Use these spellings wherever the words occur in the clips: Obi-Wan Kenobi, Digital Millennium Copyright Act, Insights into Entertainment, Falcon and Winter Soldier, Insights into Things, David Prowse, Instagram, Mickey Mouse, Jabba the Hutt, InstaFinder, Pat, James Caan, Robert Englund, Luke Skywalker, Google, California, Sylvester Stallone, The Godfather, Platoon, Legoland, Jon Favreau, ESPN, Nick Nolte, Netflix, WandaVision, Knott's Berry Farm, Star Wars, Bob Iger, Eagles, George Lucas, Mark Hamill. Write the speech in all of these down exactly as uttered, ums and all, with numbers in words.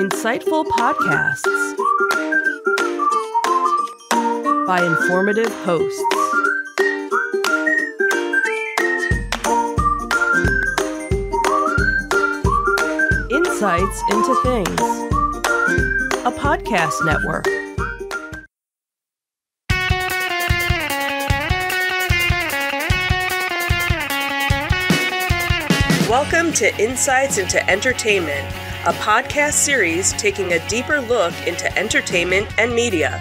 Insightful podcasts by informative hosts. Insights into Things, a podcast network. Welcome to Insights into Entertainment, a podcast series taking a deeper look into entertainment and media.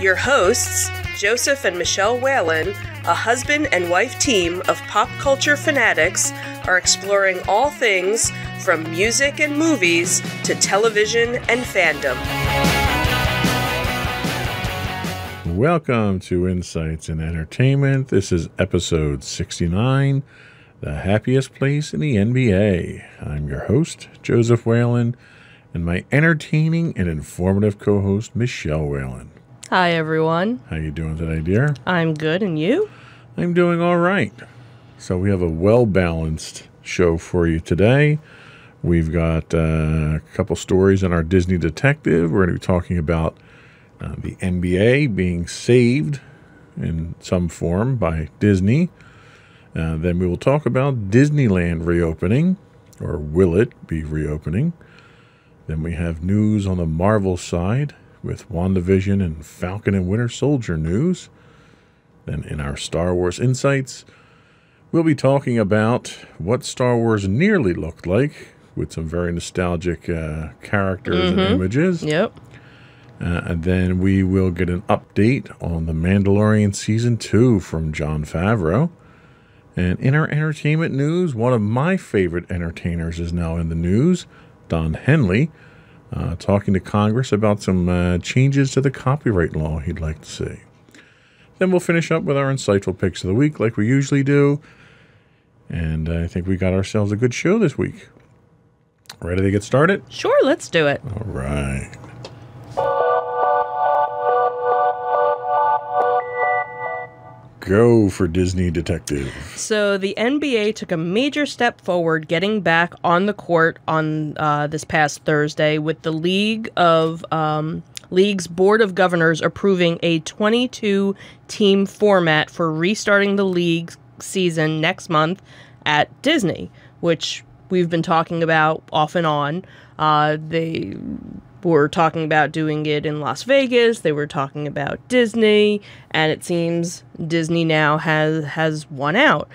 Your hosts, Joseph and Michelle Whelan, a husband and wife team of pop culture fanatics, are exploring all things from music and movies to television and fandom. Welcome to Insights in Entertainment. This is episode sixty-nine. The happiest place in the N B A. I'm your host, Joseph Whelan, and my entertaining and informative co-host, Michelle Whelan. Hi, everyone. How you doing today, dear? I'm good, and you? I'm doing all right. So we have a well-balanced show for you today. We've got uh, a couple stories on our Disney detective. We're going to be talking about uh, the N B A being saved in some form by Disney. Uh, then we will talk about Disneyland reopening, or will it be reopening? Then we have news on the Marvel side with WandaVision and Falcon and Winter Soldier news. Then in our Star Wars insights, we'll be talking about what Star Wars nearly looked like with some very nostalgic uh, characters mm-hmm. and images. Yep. Uh, and then we will get an update on The Mandalorian Season two from Jon Favreau. And in our entertainment news, one of my favorite entertainers is now in the news, Don Henley, uh, talking to Congress about some uh, changes to the copyright law he'd like to see. Then we'll finish up with our insightful picks of the week like we usually do. And I think we got ourselves a good show this week. Ready to get started? Sure, let's do it. All right. Go for Disney detective. So the N B A took a major step forward getting back on the court on uh, this past Thursday with the league of um, league's board of governors approving a twenty-two team format for restarting the league season next month at Disney, which we've been talking about off and on. Uh, they were talking about doing it in Las Vegas. They were talking about Disney, and it seems Disney now has has won out.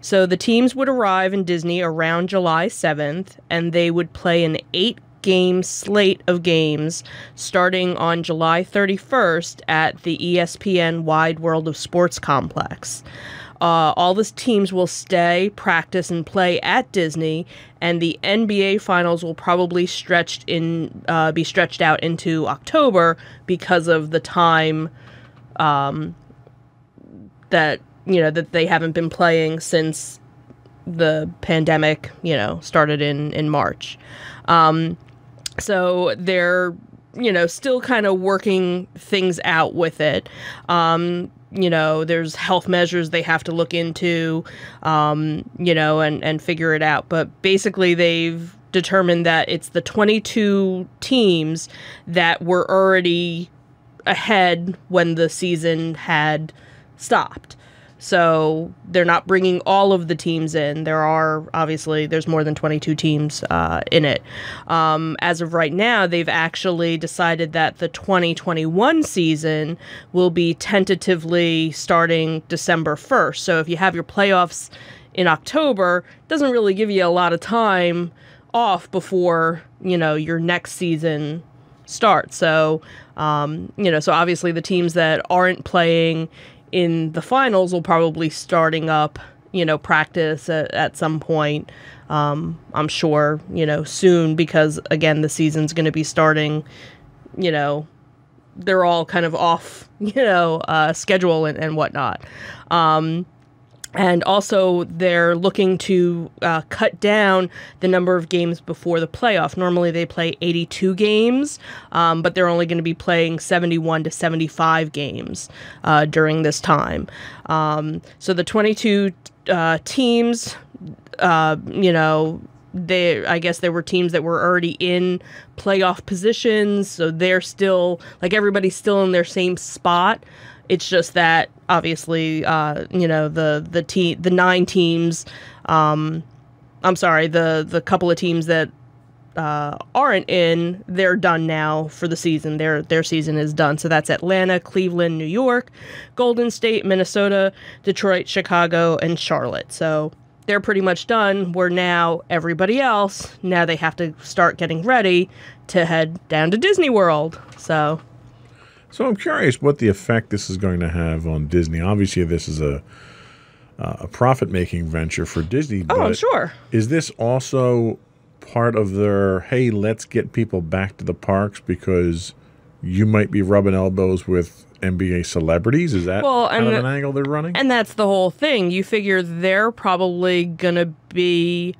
So the teams would arrive in Disney around July seventh, and they would play an eight-game slate of games starting on July thirty-first at the E S P N Wide World of Sports complex. Uh, all the teams will stay, practice, and play at Disney, and the N B A Finals will probably stretched in, uh, be stretched out into October because of the time um, that you know that they haven't been playing since the pandemic, you know, started in in March. Um, so they're you know still kind of working things out with it. Um, You know, there's health measures they have to look into, um, you know, and, and figure it out. But basically, they've determined that it's the twenty-two teams that were already ahead when the season had stopped. So they're not bringing all of the teams in. There are, obviously, there's more than twenty-two teams uh, in it. Um, as of right now, they've actually decided that the twenty twenty-one season will be tentatively starting December first. So if you have your playoffs in October, it doesn't really give you a lot of time off before, you know, your next season starts. So, um, you know, so obviously the teams that aren't playing in the finals will probably starting up, you know, practice at, at some point, um, I'm sure, you know, soon, because, again, the season's going to be starting, you know, they're all kind of off, you know, uh, schedule and, and whatnot. Um, and also they're looking to uh, cut down the number of games before the playoff. Normally they play eighty-two games, um, but they're only going to be playing seventy-one to seventy-five games uh, during this time. Um, so the twenty-two uh, teams, uh, you know, They, I guess there were teams that were already in playoff positions, so they're still, like, everybody's still in their same spot. It's just that, obviously, uh, you know, the the te the nine teams, um, I'm sorry, the the couple of teams that uh, aren't in, they're done now for the season. Their their season is done. So that's Atlanta, Cleveland, New York, Golden State, Minnesota, Detroit, Chicago, and Charlotte. So they're pretty much done. We're now everybody else. Now they have to start getting ready to head down to Disney World. So, so I'm curious what the effect this is going to have on Disney. Obviously, this is a uh, a profit-making venture for Disney. Oh, I'm sure. Is this also part of their, hey, let's get people back to the parks because you might be rubbing elbows with N B A celebrities? Is that well, kind of an angle they're running? And that's the whole thing. You figure they're probably going to be,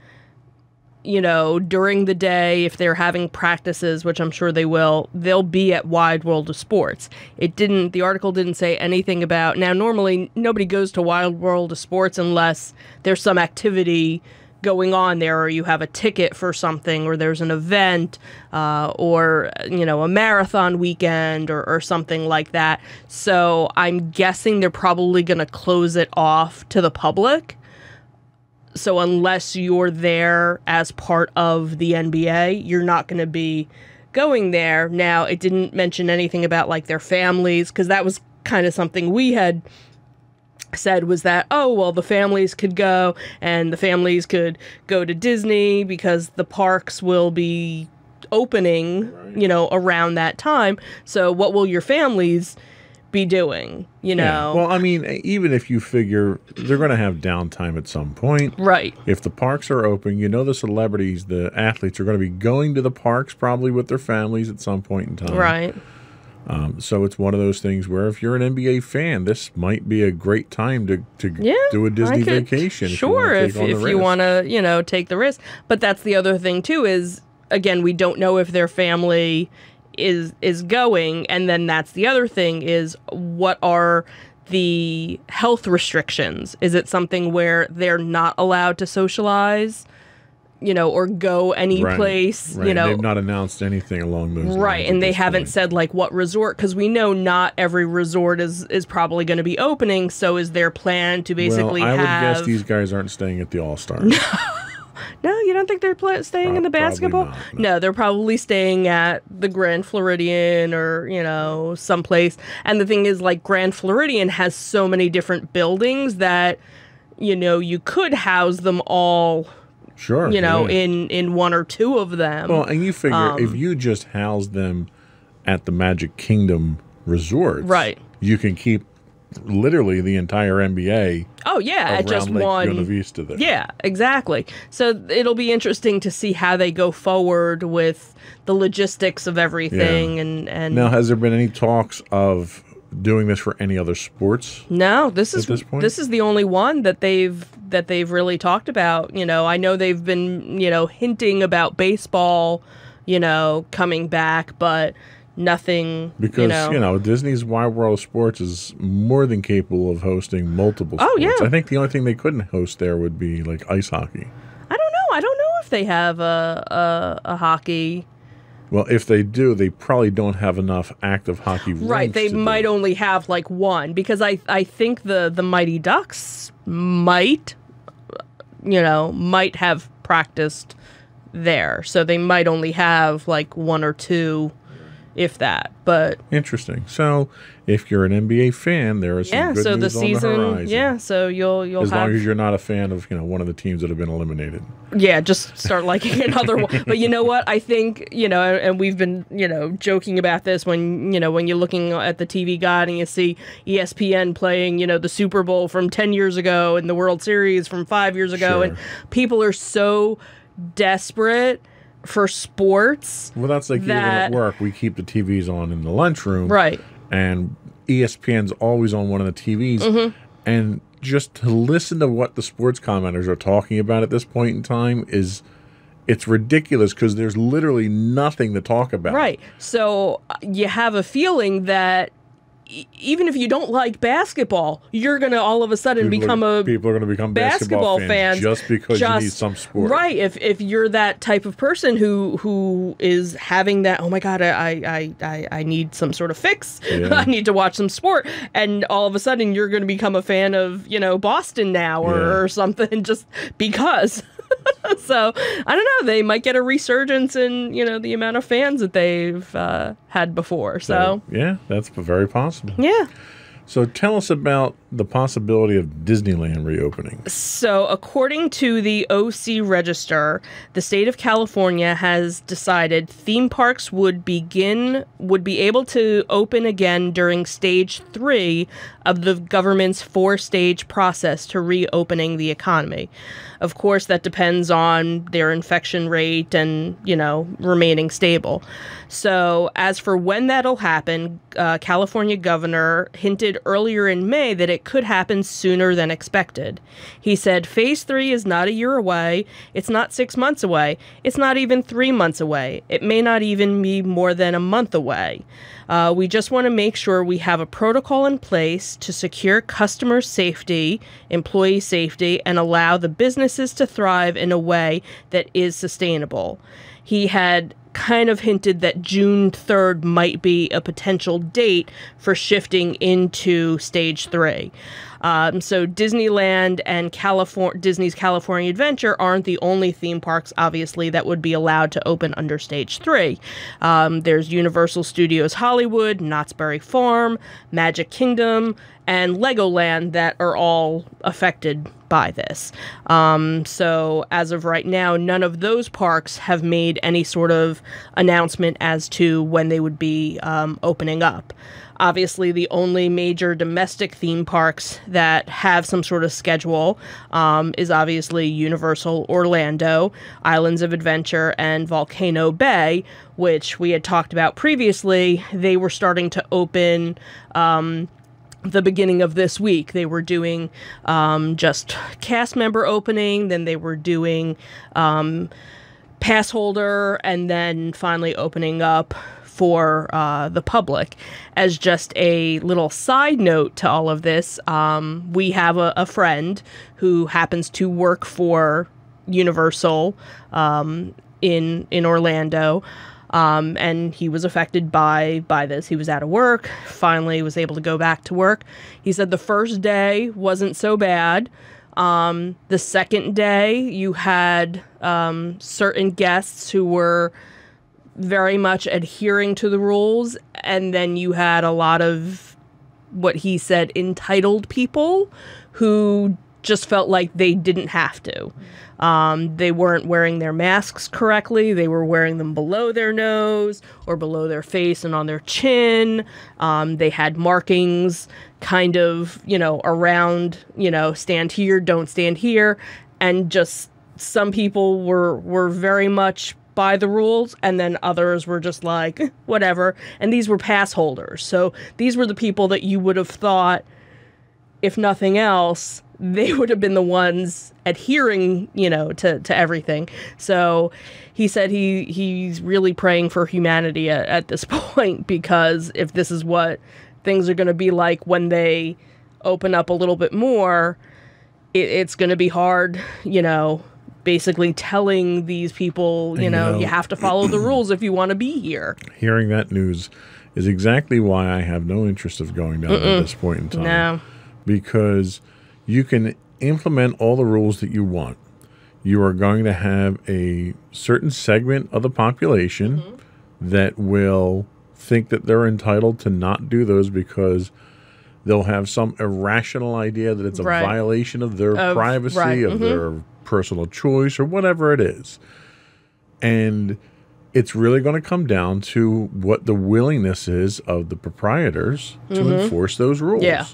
you know, during the day, if they're having practices, which I'm sure they will, they'll be at Wide World of Sports. It didn't, the article didn't say anything about, now normally nobody goes to Wide World of Sports unless there's some activity going on there, or you have a ticket for something, or there's an event, uh, or, you know, a marathon weekend, or, or something like that. So I'm guessing they're probably going to close it off to the public. So unless you're there as part of the N B A, you're not going to be going there. Now, it didn't mention anything about, like, their families, because that was kind of something we had said, was that, oh, well, the families could go, and the families could go to Disney because the parks will be opening, you know, around that time. So what will your families be doing, you know? Yeah. Well, I mean, even if you figure they're going to have downtime at some point. Right. If the parks are open, you know, the celebrities, the athletes are going to be going to the parks probably with their families at some point in time. Right. Um, so it's one of those things where if you're an N B A fan, this might be a great time to, to yeah, do a Disney I could, vacation. Sure, if you want to, you, you know, take the risk. But that's the other thing, too, is, again, we don't know if their family is is going. And then that's the other thing is, what are the health restrictions? Is it something where they're not allowed to socialize, you know, or go any place, right, right. you know. They've not announced anything along those lines. Right, and they haven't said, like, what resort, because we know not every resort is, is probably going to be opening, so is their plan to basically have... Well, I would guess these guys aren't staying at the All-Star. No. No, you don't think they're staying in the basketball? Not, no. no, they're probably staying at the Grand Floridian or, you know, someplace. And the thing is, like, Grand Floridian has so many different buildings that, you know, you could house them all... Sure. You know, yeah. in, in one or two of them. Well, and you figure um, if you just house them at the Magic Kingdom resorts, right, you can keep literally the entire N B A. Oh, yeah. At just Lake one. Buena Vista there. Yeah, exactly. So it'll be interesting to see how they go forward with the logistics of everything. Yeah. And, and now, has there been any talks of doing this for any other sports? No, this is this, this is the only one that they've that they've really talked about. You know, I know they've been, you know, hinting about baseball, you know, coming back, but nothing. Because, you know, you know Disney's Wide World of Sports is more than capable of hosting multiple sports. Oh, yeah. I think the only thing they couldn't host there would be, like, ice hockey. I don't know. I don't know if they have a a, a hockey. Well, if they do, they probably don't have enough active hockey rinks. Right, they might only have, like, one, because I I think the the Mighty Ducks might, you know, might have practiced there, so they might only have, like, one or two, if that. But interesting. So, if you're an N B A fan, there is some yeah, good so news the season, on the horizon. Yeah, so you'll you'll as have, long as you're not a fan of, you know, one of the teams that have been eliminated. Yeah, just start liking another one. But you know what? I think, you know, and we've been, you know, joking about this when, you know, when you're looking at the T V guide and you see E S P N playing, you know, the Super Bowl from ten years ago and the World Series from five years ago, sure, and people are so desperate for sports. Well, that's like that, even at work, we keep the T Vs on in the lunchroom. Right. And E S P N's always on one of the T Vs. Mm-hmm. And just to listen to what the sports commenters are talking about at this point in time is... it's ridiculous because there's literally nothing to talk about. Right. So you have a feeling that e even if you don't like basketball, you're going to all of a sudden people become are, a people are going to become basketball, basketball fans, fans just because just, you need some sport. Right. If if you're that type of person who who is having that, oh my god, I I I, I need some sort of fix. Yeah. I need to watch some sport, and all of a sudden you're going to become a fan of you know Boston now or, yeah. or something just because. So I don't know. They might get a resurgence in you know the amount of fans that they've uh, had before. So. so yeah, that's very possible. Yeah. So tell us about the possibility of Disneyland reopening. So according to the O C Register, the state of California has decided theme parks would begin would be able to open again during stage three of the government's four-stage process to reopening the economy. Of course, that depends on their infection rate and, you know, remaining stable. So as for when that'll happen, uh, California governor hinted earlier in May that it could happen sooner than expected. He said, phase three is not a year away. It's not six months away. It's not even three months away. It may not even be more than a month away. Uh, we just want to make sure we have a protocol in place to secure customer safety, employee safety, and allow the businesses to thrive in a way that is sustainable. He had kind of hinted that June third might be a potential date for shifting into stage three. Um, so Disneyland and Californ- Disney's California Adventure aren't the only theme parks, obviously, that would be allowed to open under Stage three. Um, there's Universal Studios Hollywood, Knott's Berry Farm, Magic Kingdom, and Legoland that are all affected by this. Um, so as of right now, none of those parks have made any sort of announcement as to when they would be um, opening up. Obviously, the only major domestic theme parks that have some sort of schedule um, is obviously Universal Orlando, Islands of Adventure, and Volcano Bay, which we had talked about previously. They were starting to open um, the beginning of this week. They were doing um, just cast member opening, then they were doing um, pass holder, and then finally opening up for uh, the public. As just a little side note to all of this, um, we have a, a friend who happens to work for Universal um, in in Orlando, um, and he was affected by by this. He was out of work, finally was able to go back to work. He said the first day wasn't so bad. Um, the second day, you had um, certain guests who were very much adhering to the rules, and then you had a lot of what he said entitled people who just felt like they didn't have to. Um, they weren't wearing their masks correctly. They were wearing them below their nose or below their face and on their chin. Um, they had markings kind of, you know, around, you know, stand here, don't stand here. And just some people were, were very much by the rules, and then others were just like, whatever. And these were pass holders. So these were the people that you would have thought, if nothing else, they would have been the ones adhering, you know, to, to everything. So he said he he's really praying for humanity at, at this point, because if this is what things are going to be like when they open up a little bit more, it, it's going to be hard, you know, basically telling these people, you know, you know, you have to follow the rules if you want to be here. Hearing that news is exactly why I have no interest of going down Mm-mm. at this point in time. No. Because you can implement all the rules that you want. You are going to have a certain segment of the population Mm-hmm. that will think that they're entitled to not do those because they'll have some irrational idea that it's a right. violation of their of, privacy, right. of mm-hmm. their personal choice, or whatever it is. And it's really going to come down to what the willingness is of the proprietors mm-hmm. to enforce those rules. Yeah.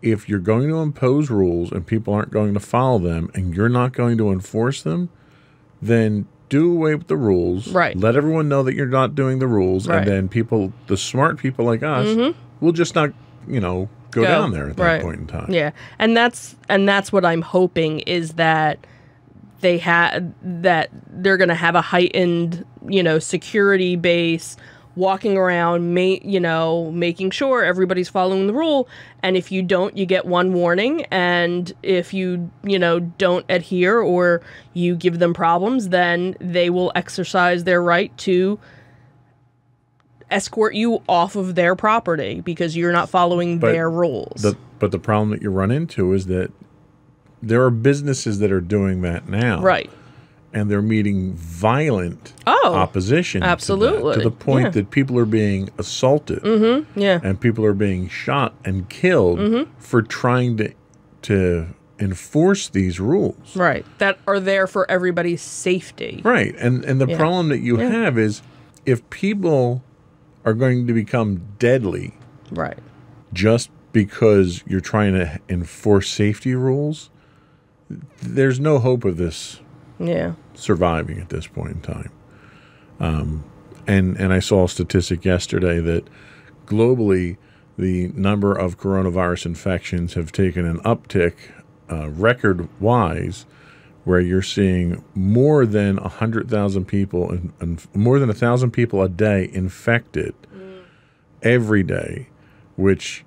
If you're going to impose rules and people aren't going to follow them and you're not going to enforce them, then do away with the rules. Right. Let everyone know that you're not doing the rules. Right. And then people, the smart people like us, mm-hmm. will just not, you know, go, go. down there at that right. point in time. Yeah. And that's, and that's what I'm hoping is that they have, that they're going to have a heightened, you know, security base walking around, ma you know, making sure everybody's following the rule. And if you don't, you get one warning. And if you, you know, don't adhere or you give them problems, then they will exercise their right to escort you off of their property because you're not following but their rules. The, but the problem that you run into is that there are businesses that are doing that now. Right. And they're meeting violent oh, opposition. Absolutely. To, that, to the point yeah. that people are being assaulted. Mm-hmm. Yeah. And people are being shot and killed mm-hmm. for trying to to enforce these rules. Right. That are there for everybody's safety. Right. And and the yeah. problem that you yeah. have is if people are going to become deadly right. just because you're trying to enforce safety rules, there's no hope of this. Yeah, surviving at this point in time, um, and and I saw a statistic yesterday that globally the number of coronavirus infections have taken an uptick, uh, record-wise, where you're seeing more than a hundred thousand people and, and more than a thousand people a day infected mm. every day, which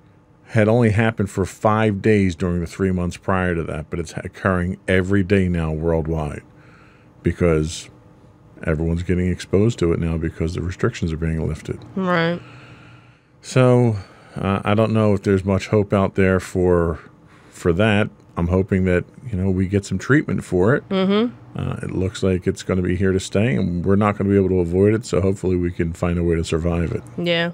had only happened for five days during the three months prior to that, but it's occurring every day now worldwide. Because everyone's getting exposed to it now because the restrictions are being lifted. Right. So uh, I don't know if there's much hope out there for for that. I'm hoping that, you know, we get some treatment for it. Mm-hmm. Uh, it looks like it's going to be here to stay, and we're not going to be able to avoid it, so hopefully we can find a way to survive it. Yeah.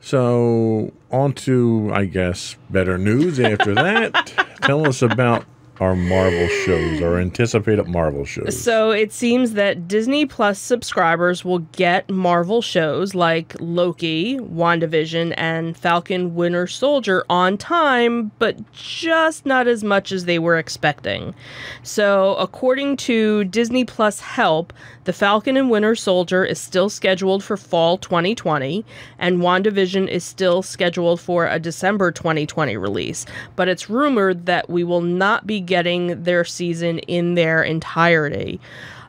So on to, I guess, better news after that. Tell us about our Marvel shows, our anticipated Marvel shows. So it seems that Disney Plus subscribers will get Marvel shows like Loki, WandaVision, and Falcon Winter Soldier on time, but just not as much as they were expecting. So according to Disney Plus Help, the Falcon and Winter Soldier is still scheduled for fall twenty twenty, and WandaVision is still scheduled for a December twenty twenty release. But it's rumored that we will not be getting their season in their entirety.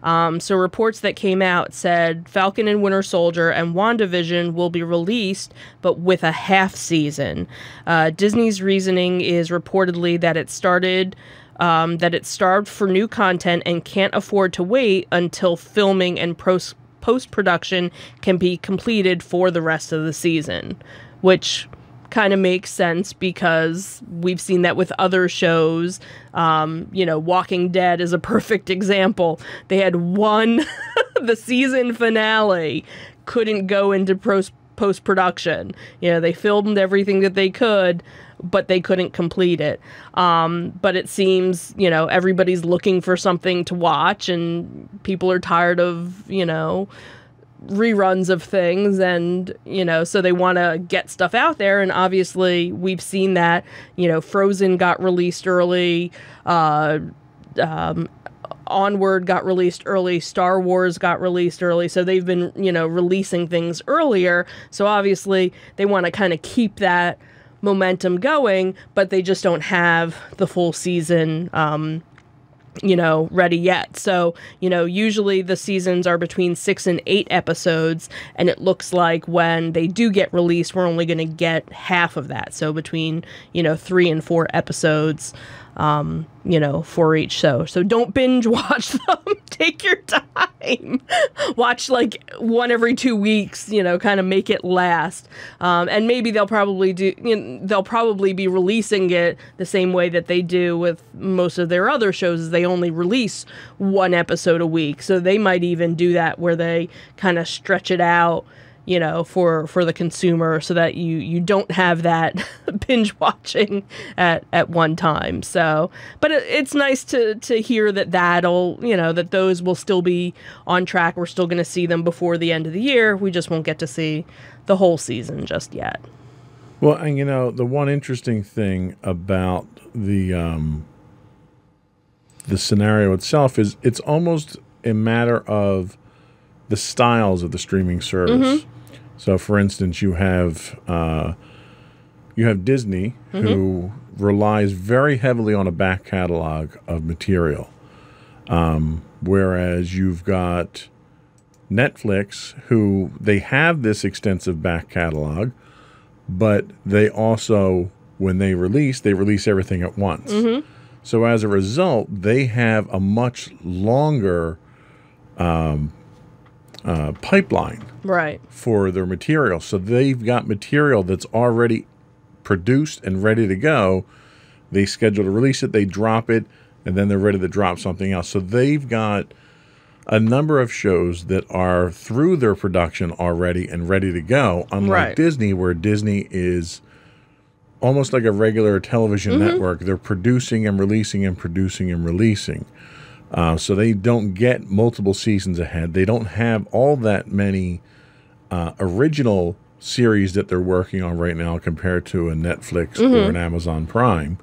Um, so reports that came out said Falcon and Winter Soldier and WandaVision will be released, but with a half season. Uh, Disney's reasoning is reportedly that it started... Um, that it's starved for new content and can't afford to wait until filming and post-production can be completed for the rest of the season, which kind of makes sense because we've seen that with other shows. Um, you know, Walking Dead is a perfect example. They had one, the season finale couldn't go into post-production. You know, they filmed everything that they could, but they couldn't complete it. Um, but it seems, you know, everybody's looking for something to watch and people are tired of, you know, reruns of things. And, you know, so they want to get stuff out there. And obviously we've seen that, you know, Frozen got released early. Uh, um, Onward got released early. Star Wars got released early. So they've been, you know, releasing things earlier. So obviously they want to kind of keep that momentum going, but they just don't have the full season, um, you know, ready yet. So, you know, usually the seasons are between six and eight episodes, and it looks like when they do get released, we're only going to get half of that. So between, you know, three and four episodes, um, you know, for each show. So don't binge watch them. Take your time. Watch like one every two weeks, you know, kind of make it last. Um, and maybe they'll probably do, you know, they'll probably be releasing it the same way that they do with most of their other shows, is they only release one episode a week. So they might even do that where they kind of stretch it out, you know, for, for the consumer so that you, you don't have that binge watching at, at one time. So, but it, it's nice to, to hear that that'll, you know, that those will still be on track. We're still going to see them before the end of the year. We just won't get to see the whole season just yet. Well, and you know, the one interesting thing about the, um, the scenario itself is it's almost a matter of the styles of the streaming service. Mm-hmm. So, for instance, you have uh, you have Disney, mm-hmm. who relies very heavily on a back catalog of material, um, whereas you've got Netflix, who they have this extensive back catalog, but they also, when they release, they release everything at once. Mm-hmm. So as a result, they have a much longer um, uh, pipeline, right, for their material. So they've got material that's already produced and ready to go. They schedule to release it, they drop it, and then they're ready to drop something else. So they've got a number of shows that are through their production already and ready to go, unlike right. Disney, where Disney is almost like a regular television mm-hmm. network. They're producing and releasing and producing and releasing. Uh, so they don't get multiple seasons ahead. They don't have all that many uh, original series that they're working on right now compared to a Netflix mm-hmm. or an Amazon Prime.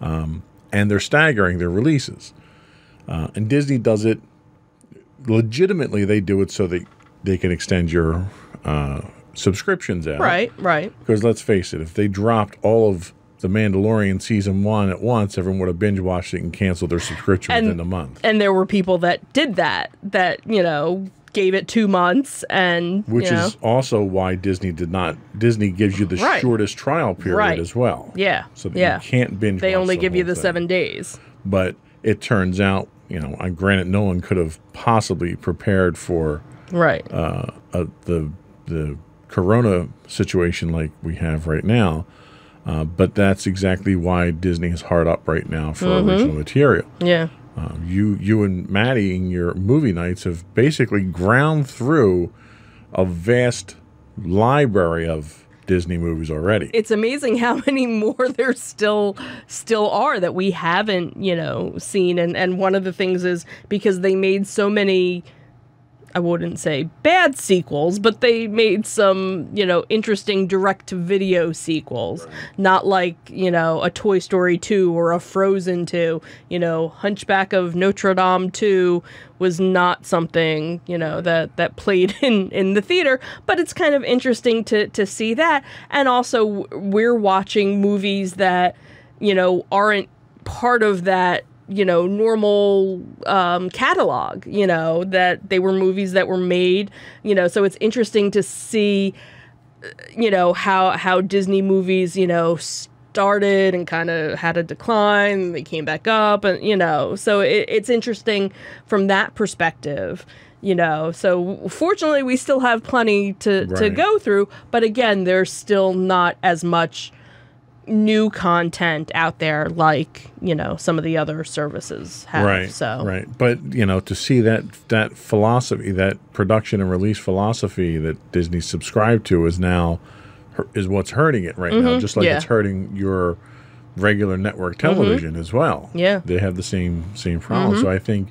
Um, and they're staggering their releases. Uh, and Disney does it legitimately. They do it so that they can extend your uh, subscriptions out. Right, right. Because let's face it, if they dropped all of The Mandalorian season one at once, everyone would have binge watched it and canceled their subscription and, within a month. And there were people that did that, that, you know, gave it two months and, Which you know. is also why Disney did not, Disney gives you the right. shortest trial period right. as well. Yeah. So that yeah. you can't binge They watch only the give you the thing. seven days. But it turns out, you know, and granted, no one could have possibly prepared for right uh, a, the the corona situation like we have right now, uh, but that's exactly why Disney is hard up right now for mm-hmm. original material. Yeah, uh, you you and Maddie in your movie nights have basically ground through a vast library of Disney movies already. It's amazing how many more there still still are that we haven't, you know, seen. And and one of the things is because they made so many, I wouldn't say bad sequels, but they made some, you know, interesting direct-to-video sequels. Right. Not like, you know, a Toy Story two or a Frozen two. You know, Hunchback of Notre Dame two was not something, you know, that, that played in, in the theater, but it's kind of interesting to, to see that. And also, we're watching movies that, you know, aren't part of that, you know, normal um, catalog, you know, that they were movies that were made, you know, so it's interesting to see, you know, how, how Disney movies, you know, started and kind of had a decline, and they came back up, and, you know, so it, it's interesting from that perspective, you know, so fortunately we still have plenty to, right. to go through, but again, there's still not as much new content out there like, you know, some of the other services have. Right, so. right. But, you know, to see that that philosophy, that production and release philosophy that Disney subscribed to is now, is what's hurting it right mm-hmm. now, just like yeah. it's hurting your regular network television mm-hmm. as well. Yeah. They have the same, same problem. Mm-hmm. So I think,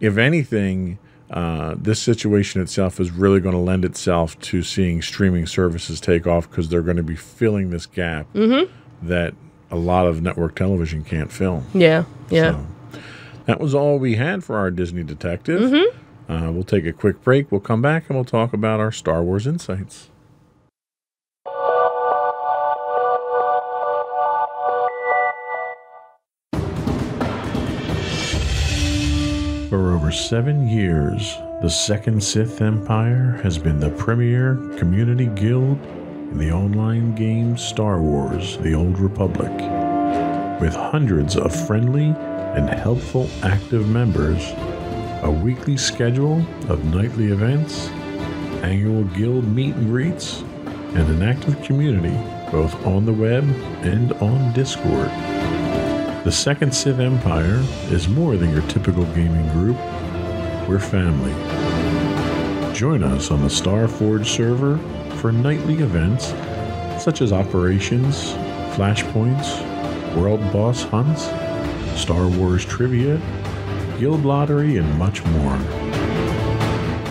if anything, uh, this situation itself is really going to lend itself to seeing streaming services take off because they're going to be filling this gap mm-hmm. that a lot of network television can't fill. Yeah, yeah. So, that was all we had for our Disney Detective. Mm-hmm. Uh, we'll take a quick break. We'll come back and we'll talk about our Star Wars insights. For over seven years, the Second Sith Empire has been the premier community guild in the online game Star Wars: The Old Republic. With hundreds of friendly and helpful active members, a weekly schedule of nightly events, annual guild meet and greets, and an active community both on the web and on Discord. The Second Sith Empire is more than your typical gaming group. We're family. Join us on the Starforge server for nightly events such as operations, flashpoints, world boss hunts, Star Wars trivia, guild lottery, and much more.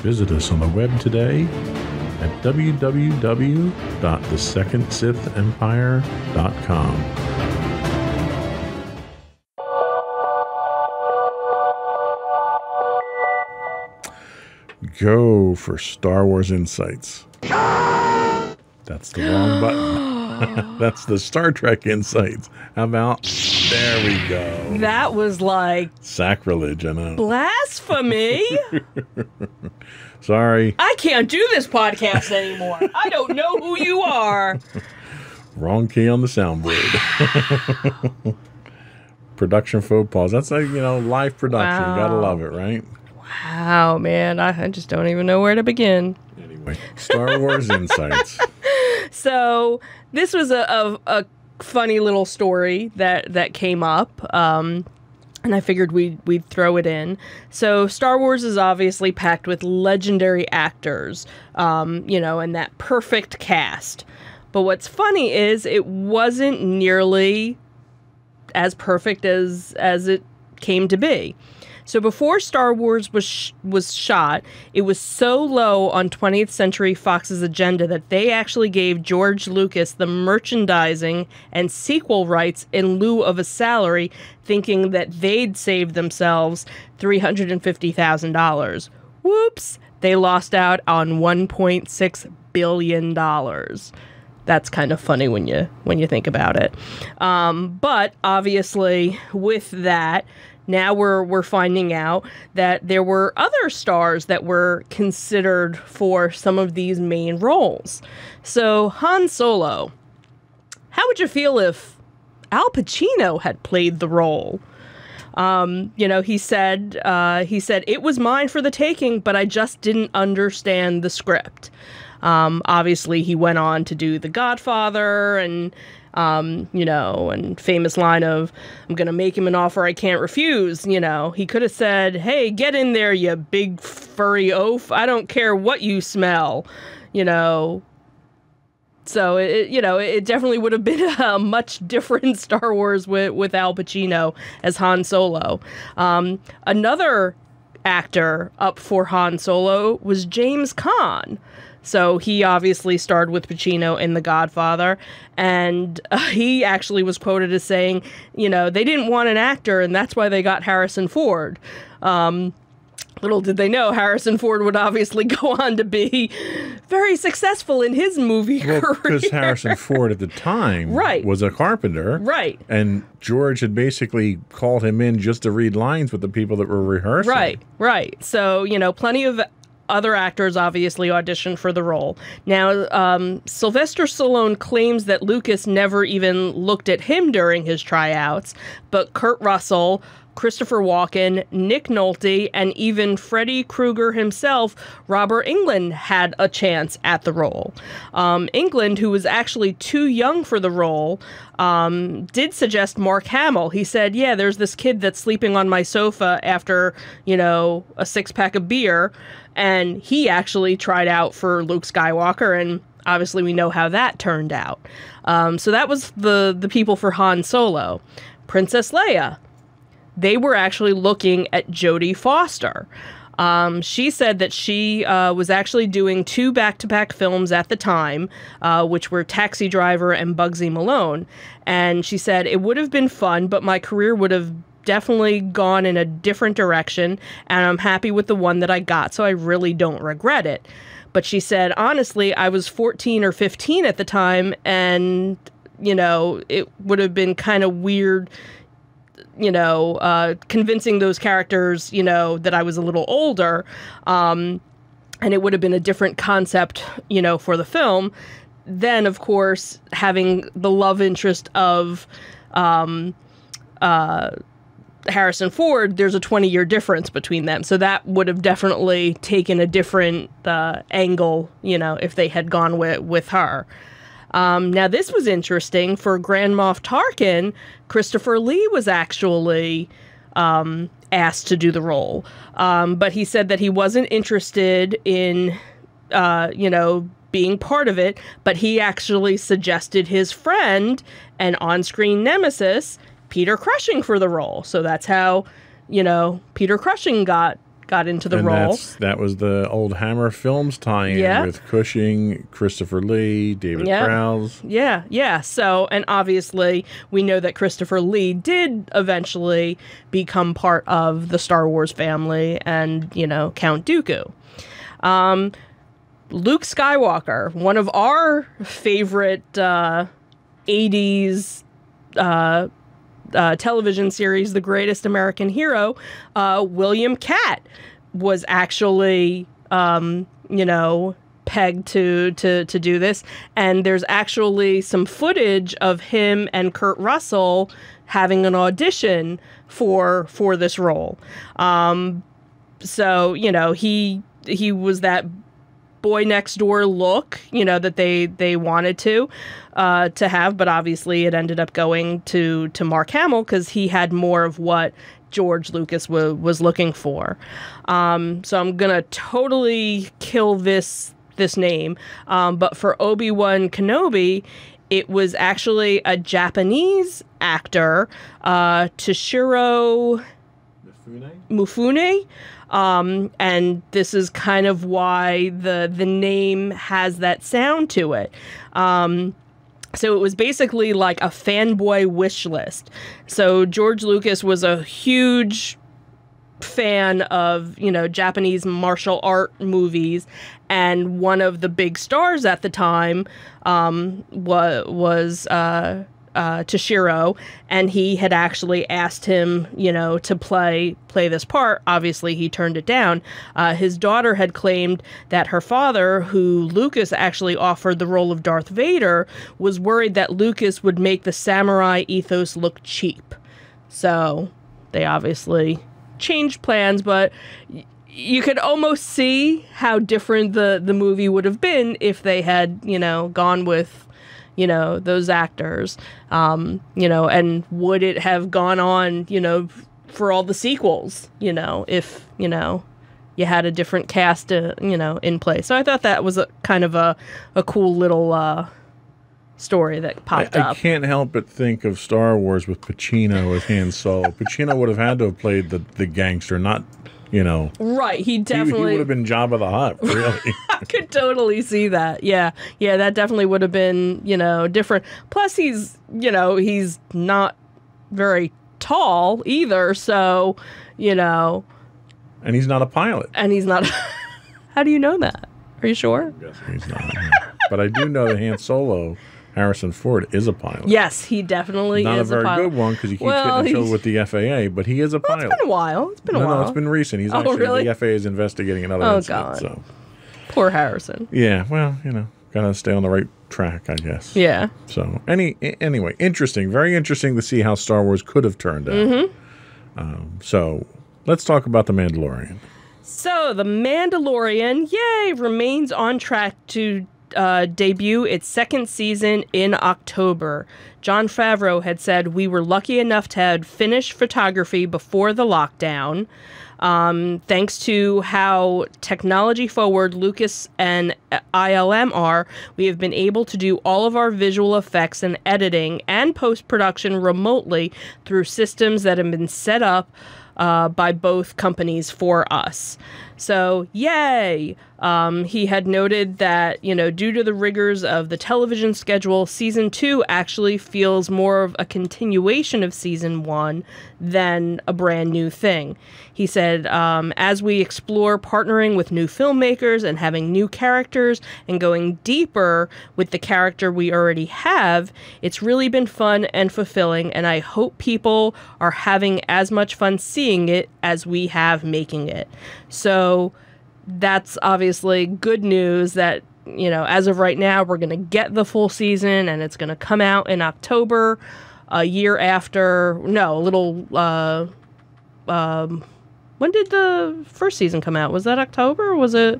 Visit us on the web today at w w w dot the second sith empire dot com. go for Star Wars Insights. That's the wrong button. That's the Star Trek Insights. How about... There we go. That was like... Sacrilege, I know. Blasphemy. Sorry. I can't do this podcast anymore. I don't know who you are. Wrong key on the soundboard. Production faux pas. That's like, you know, live production. Wow. You gotta love it, right? Wow, man. I, I just don't even know where to begin. Anyway, Star Wars Insights. So this was a, a, a funny little story that, that came up. Um, and I figured we'd, we'd throw it in. So Star Wars is obviously packed with legendary actors, um, you know, and that perfect cast. But what's funny is it wasn't nearly as perfect as as it came to be. So before Star Wars was sh was shot, it was so low on twentieth century Fox's agenda that they actually gave George Lucas the merchandising and sequel rights in lieu of a salary, thinking that they'd saved themselves three hundred fifty thousand dollars. Whoops! They lost out on one point six billion dollars. That's kind of funny when you when you think about it. Um, but obviously, with that, now we're we're finding out that there were other stars that were considered for some of these main roles. So Han Solo, how would you feel if Al Pacino had played the role? Um, you know, he said uh, he said it was mine for the taking, but I just didn't understand the script. Um, obviously, he went on to do The Godfather and, um, you know, and famous line of, I'm going to make him an offer I can't refuse. You know, he could have said, hey, get in there, you big furry oaf. I don't care what you smell, you know. So, it, you know, it definitely would have been a much different Star Wars with, with Al Pacino as Han Solo. Um, another actor up for Han Solo was James Caan. So he obviously starred with Pacino in The Godfather, and uh, he actually was quoted as saying, you know, they didn't want an actor, and that's why they got Harrison Ford. Um, little did they know, Harrison Ford would obviously go on to be very successful in his movie well, career. Because Harrison Ford at the time right. was a carpenter. Right. And George had basically called him in just to read lines with the people that were rehearsing. Right, right. So, you know, plenty of... other actors obviously auditioned for the role. Now, um, Sylvester Stallone claims that Lucas never even looked at him during his tryouts, but Kurt Russell, Christopher Walken, Nick Nolte, and even Freddy Krueger himself, Robert Englund, had a chance at the role. Um, Englund, who was actually too young for the role, um, did suggest Mark Hamill. He said, yeah, there's this kid that's sleeping on my sofa after, you know, a six-pack of beer. And he actually tried out for Luke Skywalker, and obviously we know how that turned out. Um, so that was the, the people for Han Solo. Princess Leia, they were actually looking at Jodie Foster. Um, she said that she uh, was actually doing two back-to-back films at the time, uh, which were Taxi Driver and Bugsy Malone. And she said, it would have been fun, but my career would have definitely gone in a different direction, and I'm happy with the one that I got, so I really don't regret it. But she said, honestly, I was fourteen or fifteen at the time, and, you know, it would have been kind of weird, you know, uh, convincing those characters, you know, that I was a little older, um, and it would have been a different concept, you know, for the film. Then, of course, having the love interest of, um, uh, Harrison Ford, there's a twenty year difference between them. So that would have definitely taken a different uh, angle, you know, if they had gone with, with her. Um, now, this was interesting. For Grand Moff Tarkin, Christopher Lee was actually um, asked to do the role. Um, but he said that he wasn't interested in, uh, you know, being part of it. But he actually suggested his friend and on-screen nemesis, Peter Cushing, for the role. So that's how, you know, Peter Cushing got got into the and role. That's, that was the old Hammer Films tie-in yeah. with Cushing, Christopher Lee, David yeah. Prowse. Yeah, yeah. So, and obviously, we know that Christopher Lee did eventually become part of the Star Wars family and, you know, Count Dooku. Um, Luke Skywalker, one of our favorite uh, eighties uh, uh, television series, The Greatest American Hero, uh, William Catt was actually, um, you know, pegged to, to, to do this. And there's actually some footage of him and Kurt Russell having an audition for, for this role. Um, so, you know, he, he was that boy next door look, you know, that they, they wanted to, uh, to have, but obviously it ended up going to, to Mark Hamill, 'cause he had more of what George Lucas was looking for. Um, so I'm going to totally kill this, this name. Um, but for Obi-Wan Kenobi, it was actually a Japanese actor, uh, Toshiro Mifune. Mifune. Um, and this is kind of why the, the name has that sound to it. Um, so it was basically like a fanboy wish list. So George Lucas was a huge fan of, you know, Japanese martial art movies, and one of the big stars at the time um, wa was uh, uh, Toshiro, and he had actually asked him, you know, to play play this part. Obviously, he turned it down. Uh, his daughter had claimed that her father, who Lucas actually offered the role of Darth Vader, was worried that Lucas would make the samurai ethos look cheap. So they obviously changed plans, but you could almost see how different the the movie would have been if they had, you know, gone with, you know, those actors, um, you know, and would it have gone on, you know, for all the sequels, you know, if, you know, you had a different cast, uh, you know, in place. So I thought that was a kind of a, a cool little uh, story that popped I, up. I can't help but think of Star Wars with Pacino as Han Solo. Pacino would have had to have played the, the gangster, not... You know, right? He definitely he, he would have been Jabba the Hutt. Really, I could totally see that. Yeah, yeah, that definitely would have been, you know, different. Plus, he's, you know, he's not very tall either, so, you know, and he's not a pilot, and he's not. How do you know that? Are you sure? I'm guessing he's not. But I do know that Han Solo, Harrison Ford, is a pilot. Yes, he definitely Not is a pilot. Not a very good one, because he keeps well, getting in trouble with the F A A, but he is a well, pilot. It's been a while. It's been no, a while. No, it's been recent. He's oh, actually, really? The F A A is investigating another oh, incident. God. So. Poor Harrison. Yeah, well, you know, gotta stay on the right track, I guess. Yeah. So, any anyway, interesting. Very interesting to see how Star Wars could have turned out. Mm-hmm. um, so, let's talk about The Mandalorian. So, The Mandalorian, yay, remains on track to... Uh, debut its second season in October. Jon Favreau had said, "We were lucky enough to have finished photography before the lockdown. Um, thanks to how technology forward Lucas and I L M are, we have been able to do all of our visual effects and editing and post-production remotely through systems that have been set up Uh, by both companies for us." So, yay! Um, he had noted that, you know, due to the rigors of the television schedule, season two actually feels more of a continuation of season one than a brand new thing. He said, um, "As we explore partnering with new filmmakers and having new characters and going deeper with the character we already have, it's really been fun and fulfilling, and I hope people are having as much fun seeing it as we have making it." So that's obviously good news that, you know, as of right now, we're going to get the full season, and it's going to come out in October, a year after, no, a little, uh, um, when did the first season come out? Was that October? Was it?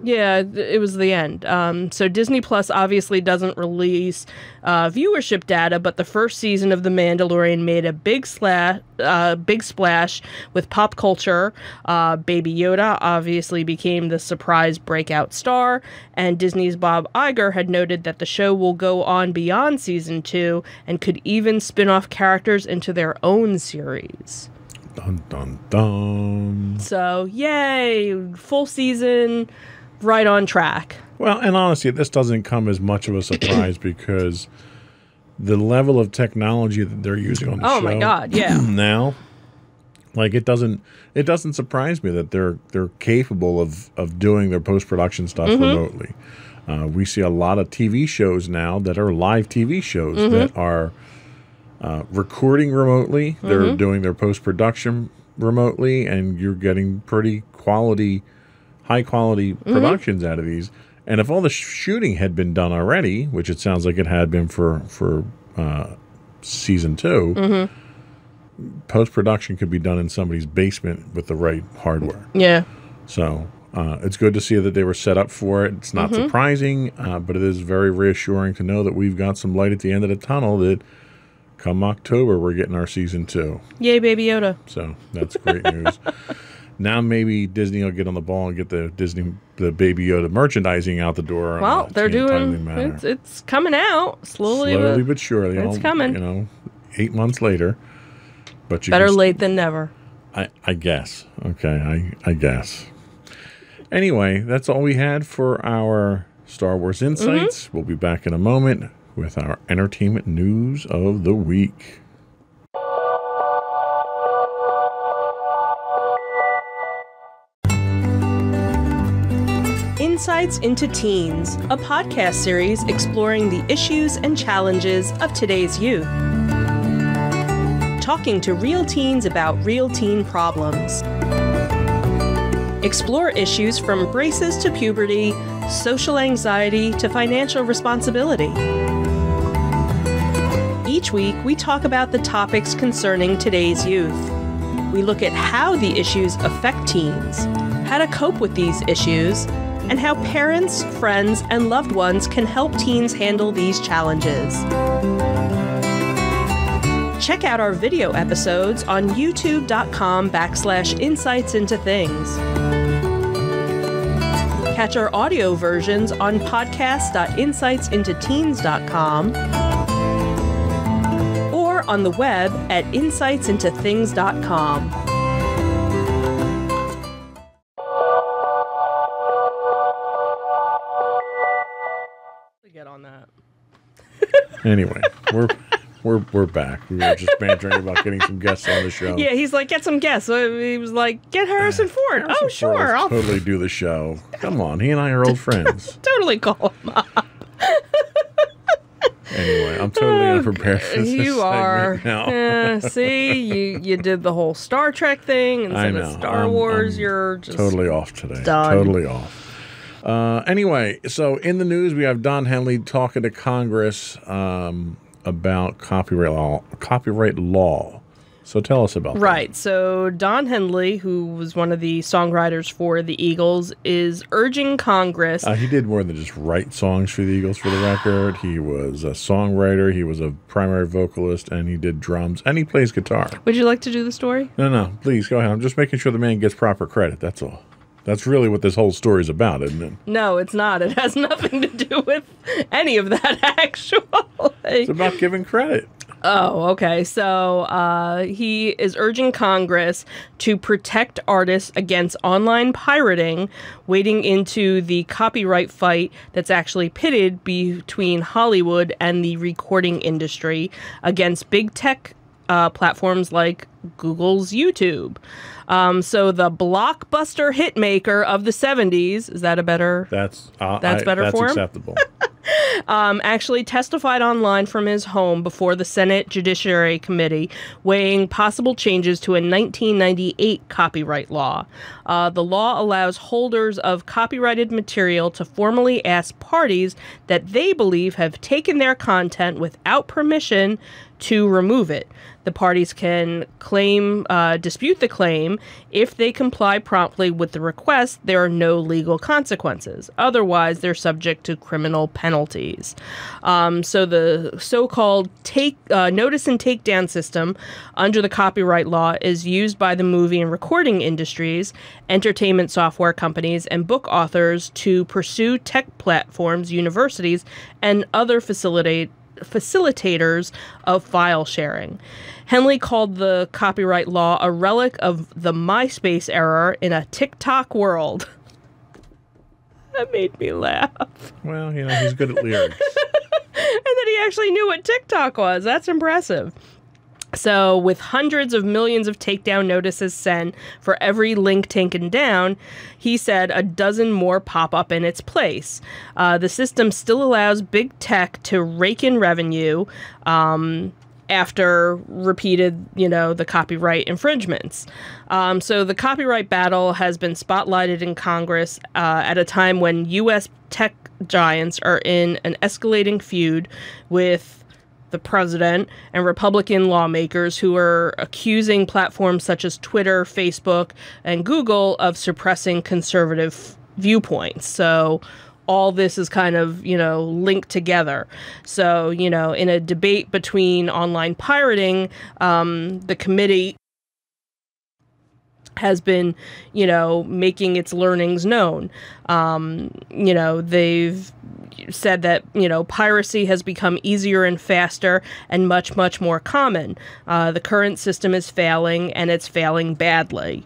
Yeah, it was the end. Um, so Disney Plus obviously doesn't release uh, viewership data, but the first season of The Mandalorian made a big, sla uh, big splash with pop culture. Uh, Baby Yoda obviously became the surprise breakout star, and Disney's Bob Iger had noted that the show will go on beyond season two and could even spin off characters into their own series. Dun, dun, dun. So, yay! Full season... right on track. Well, and honestly, this doesn't come as much of a surprise because the level of technology that they're using on the oh show my God, yeah. now Like it doesn't it doesn't surprise me that they're they're capable of of doing their post-production stuff mm-hmm. remotely. Uh, we see a lot of T V shows now that are live T V shows mm-hmm. that are uh, recording remotely. Mm-hmm. They're doing their post-production remotely, and you're getting pretty quality, high-quality mm-hmm. productions out of these. And if all the sh- shooting had been done already, which it sounds like it had been for, for uh, season two, mm-hmm. post-production could be done in somebody's basement with the right hardware. Yeah. So... Uh, it's good to see that they were set up for it. It's not mm-hmm. surprising, uh, but it is very reassuring to know that we've got some light at the end of the tunnel, that come October, we're getting our season two. Yay, Baby Yoda. So that's great news. Now maybe Disney will get on the ball and get the Disney, the Baby Yoda merchandising out the door. Well, they're doing, it's, it's coming out slowly, slowly but, but surely. It's all, coming. You know, eight months later. But you Better late st- than never. I, I guess. Okay, I, I guess. Anyway, that's all we had for our Star Wars Insights. Mm-hmm. We'll be back in a moment with our entertainment news of the week. Insights into Teens, a podcast series exploring the issues and challenges of today's youth. Talking to real teens about real teen problems. Explore issues from braces to puberty, social anxiety to financial responsibility. Each week, we talk about the topics concerning today's youth. We look at how the issues affect teens, how to cope with these issues, and how parents, friends, and loved ones can help teens handle these challenges. Check out our video episodes on youtube.com backslash insights into things. Catch our audio versions on podcast dot insights into teens dot com or on the web at insights into things dot com. Get on that. Anyway, we're... We're we're back. We were just bantering about getting some guests on the show. Yeah, he's like, get some guests. So he was like, get Harrison Ford. Harrison oh, sure. Ford I'll totally do the show. Come on. He and I are old friends. Totally call him up. Anyway, I'm totally oh, unprepared for this. You are. Now. uh, see, you you did the whole Star Trek thing and some of Star I'm, Wars. I'm you're just totally off today. Done. Totally off. Uh, anyway, so in the news, we have Don Henley talking to Congress. Um, about copyright law, copyright law. So tell us about right. that. Right. So Don Henley, who was one of the songwriters for the Eagles, is urging Congress. Uh, he did more than just write songs for the Eagles, for the record. He was a songwriter. He was a primary vocalist, and he did drums, and he plays guitar. Would you like to do the story? No, no. Please, go ahead. I'm just making sure the man gets proper credit. That's all. That's really what this whole story is about, isn't it? No, it's not. It has nothing to do with any of that, actually. It's about giving credit. Oh, okay. So uh, he is urging Congress to protect artists against online pirating, wading into the copyright fight that's actually pitted between Hollywood and the recording industry against big tech Uh, platforms like Google's YouTube. Um, so the blockbuster hitmaker of the seventies, is that a better... That's, uh, that's I, better that's for him? That's acceptable. um, actually testified online from his home before the Senate Judiciary Committee, weighing possible changes to a nineteen ninety-eight copyright law. Uh, the law allows holders of copyrighted material to formally ask parties that they believe have taken their content without permission to remove it. The parties can claim, uh, dispute the claim. If they comply promptly with the request, there are no legal consequences. Otherwise, they're subject to criminal penalties. Um, so the so-called take uh, notice and takedown system under the copyright law is used by the movie and recording industries, entertainment software companies, and book authors to pursue tech platforms, universities, and other facilitators facilitators of file sharing. Henley called the copyright law a relic of the MySpace era in a TikTok world. That made me laugh. Well, you know, he's good at lyrics. And that he actually knew what TikTok was. That's impressive. So with hundreds of millions of takedown notices sent for every link taken down, he said a dozen more pop up in its place. Uh, the system still allows big tech to rake in revenue um, after repeated, you know, the copyright infringements. Um, so the copyright battle has been spotlighted in Congress uh, at a time when U S tech giants are in an escalating feud with the president and Republican lawmakers who are accusing platforms such as Twitter, Facebook, and Google of suppressing conservative viewpoints. So all this is kind of, you know, linked together. So, you know, in a debate between online pirating, um, the committee has been, you know, making its learnings known. Um, you know, they've said that, you know, piracy has become easier and faster and much, much more common. Uh, the current system is failing, and it's failing badly.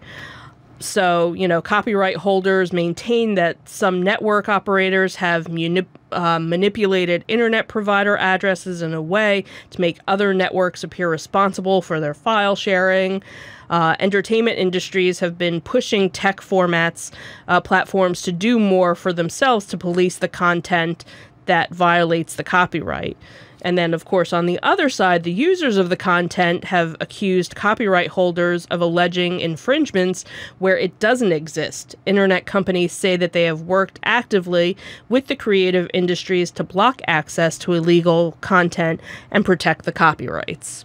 So, you know, copyright holders maintain that some network operators have muni uh, manipulated internet provider addresses in a way to make other networks appear responsible for their file sharing. Uh, entertainment industries have been pushing tech formats, uh, platforms to do more for themselves to police the content that violates the copyright. And then, of course, on the other side, the users of the content have accused copyright holders of alleging infringements where it doesn't exist. Internet companies say that they have worked actively with the creative industries to block access to illegal content and protect the copyrights.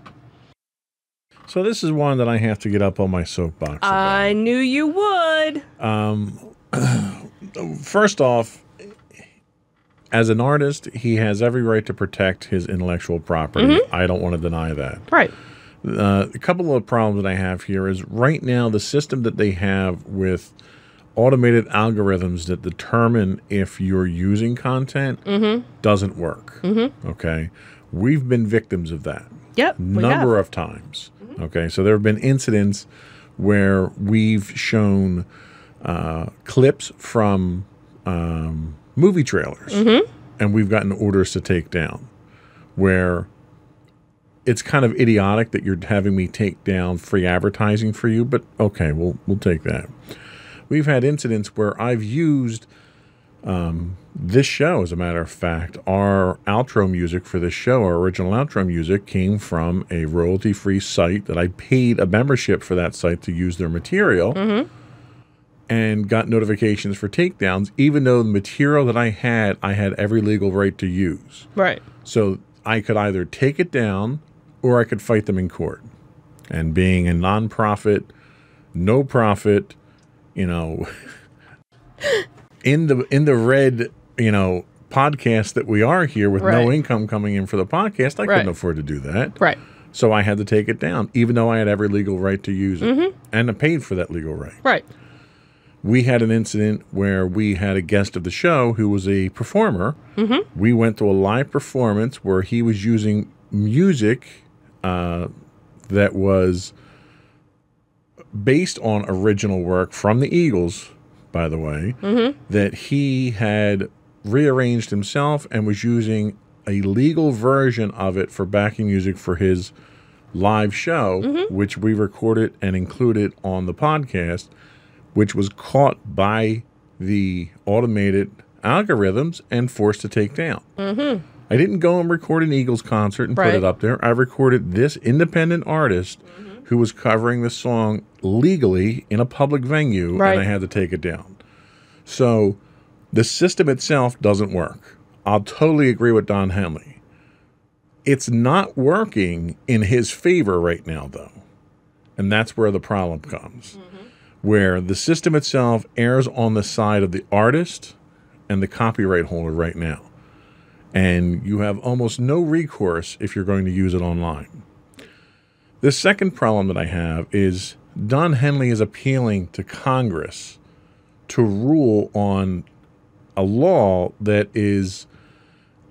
So this is one that I have to get up on my soapbox about. I knew you would. Um, first off, as an artist, he has every right to protect his intellectual property. Mm-hmm. I don't want to deny that. Right. Uh, a couple of problems that I have here is right now the system that they have with automated algorithms that determine if you're using content mm-hmm. doesn't work. Mm-hmm. Okay. We've been victims of that. Yep. Number of times. Mm-hmm. Okay. So there have been incidents where we've shown uh, clips from um, movie trailers, mm-hmm. and we've gotten orders to take down, where it's kind of idiotic that you're having me take down free advertising for you, but okay, we'll, we'll take that. We've had incidents where I've used um, this show, as a matter of fact. Our outro music for this show, our original outro music, came from a royalty-free site that I paid a membership for that site to use their material. Mm-hmm. And got notifications for takedowns, even though the material that I had, I had every legal right to use. Right. So I could either take it down or I could fight them in court. And being a nonprofit, no profit, you know, in the in the red, you know, podcast that we are here with right. no income coming in for the podcast, I right. couldn't afford to do that. Right. So I had to take it down, even though I had every legal right to use it. Mm-hmm. And I paid for that legal right. Right. We had an incident where we had a guest of the show who was a performer. Mm-hmm. We went to a live performance where he was using music uh, that was based on original work from the Eagles, by the way, mm-hmm. that he had rearranged himself and was using a legal version of it for backing music for his live show, mm-hmm. which we recorded and included on the podcast, which was caught by the automated algorithms and forced to take down. Mm-hmm. I didn't go and record an Eagles concert and right. put it up there. I recorded this independent artist mm-hmm. who was covering the song legally in a public venue, right. and I had to take it down. So the system itself doesn't work. I'll totally agree with Don Henley. It's not working in his favor right now, though, and that's where the problem comes. Mm-hmm. Where the system itself errs on the side of the artist and the copyright holder right now. And you have almost no recourse if you're going to use it online. The second problem that I have is Don Henley is appealing to Congress to rule on a law that is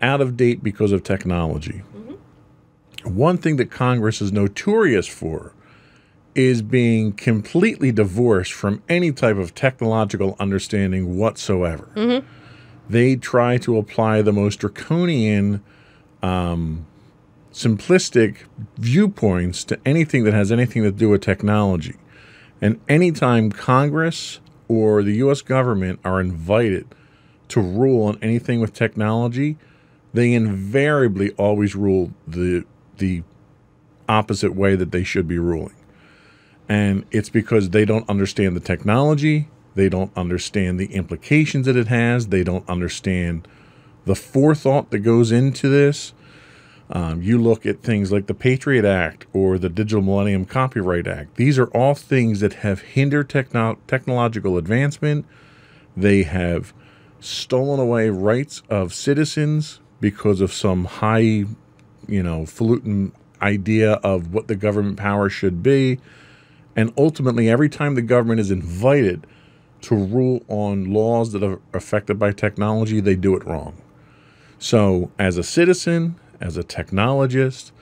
out of date because of technology. Mm-hmm. One thing that Congress is notorious for is being completely divorced from any type of technological understanding whatsoever. Mm-hmm. They try to apply the most draconian um, simplistic viewpoints to anything that has anything to do with technology. And anytime Congress or the U S government are invited to rule on anything with technology, they invariably always rule the the opposite way that they should be ruling. And it's because they don't understand the technology. They don't understand the implications that it has. They don't understand the forethought that goes into this. Um, you look at things like the Patriot Act or the Digital Millennium Copyright Act. These are all things that have hindered techno- technological advancement. They have stolen away rights of citizens because of some high, you know, falutin idea of what the government power should be. And ultimately, every time the government is invited to rule on laws that are affected by technology, they do it wrong. So as a citizen, as a technologist,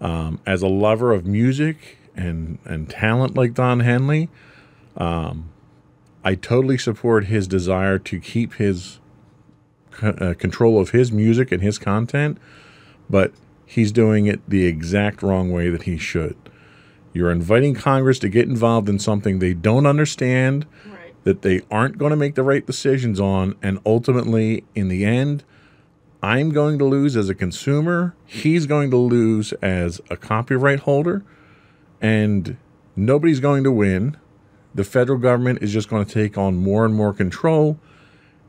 um, as a lover of music and, and talent like Don Henley, um, I totally support his desire to keep his uh, control of his music and his content, but he's doing it the exact wrong way that he should. You're inviting Congress to get involved in something they don't understand, right, that they aren't going to make the right decisions on, and ultimately, in the end, I'm going to lose as a consumer, he's going to lose as a copyright holder, and nobody's going to win. The federal government is just going to take on more and more control,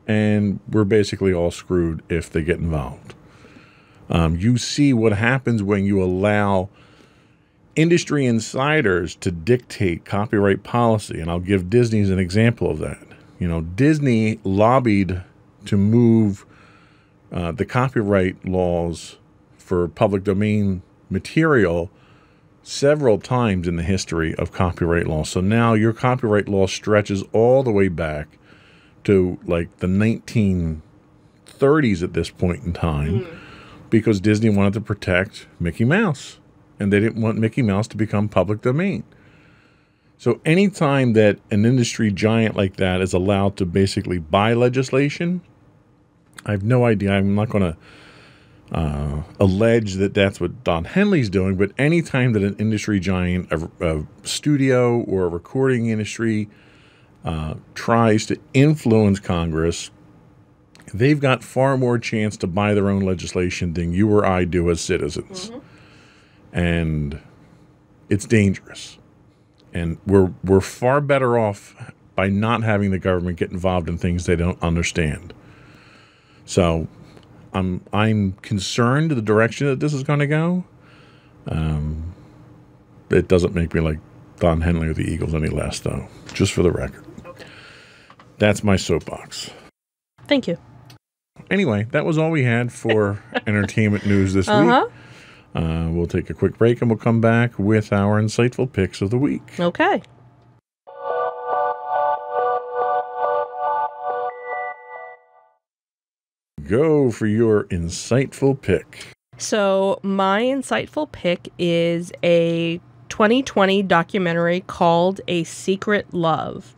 and we're basically all screwed if they get involved. Um, you see what happens when you allow industry insiders to dictate copyright policy, and I'll give Disney as an example of that. You know, Disney lobbied to move Uh, the copyright laws for public domain material several times in the history of copyright law. So now your copyright law stretches all the way back to like the nineteen thirties at this point in time, mm. because Disney wanted to protect Mickey Mouse, and they didn't want Mickey Mouse to become public domain. So anytime that an industry giant like that is allowed to basically buy legislation, I have no idea. I'm not going to uh, allege that that's what Don Henley's doing, but anytime that an industry giant, a, a studio or a recording industry uh, tries to influence Congress, they've got far more chance to buy their own legislation than you or I do as citizens. Mm-hmm. And it's dangerous. And we're, we're far better off by not having the government get involved in things they don't understand. So I'm, I'm concerned the direction that this is going to go. Um, it doesn't make me like Don Henley or the Eagles any less, though, just for the record. Okay. That's my soapbox. Thank you. Anyway, that was all we had for entertainment news this uh-huh. week. Uh, we'll take a quick break, and we'll come back with our insightful picks of the week. Okay. Go for your insightful pick. So my insightful pick is a twenty twenty documentary called A Secret Love.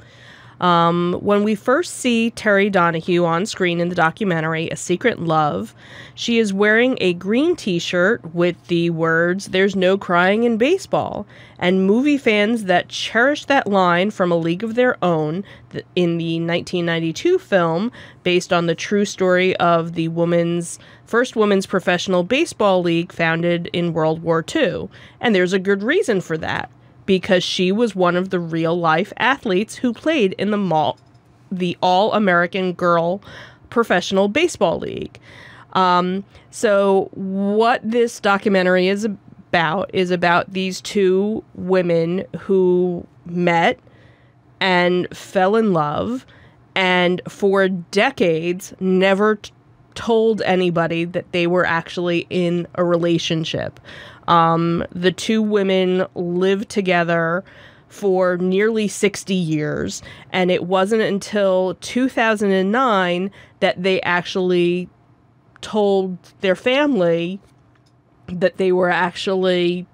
Um, when we first see Terry Donahue on screen in the documentary A Secret Love, she is wearing a green t-shirt with the words, "There's no crying in baseball." And movie fans that cherish that line from A League of Their Own th- in the nineteen ninety-two film, based on the true story of the woman's first women's professional baseball league founded in World War Two. And there's a good reason for that, because she was one of the real-life athletes who played in the, mall, the All-American Girl Professional Baseball League. Um, so what this documentary is about is about these two women who met and fell in love and for decades never t- told anybody that they were actually in a relationship. Um, the two women lived together for nearly sixty years, and it wasn't until two thousand nine that they actually told their family that they were actually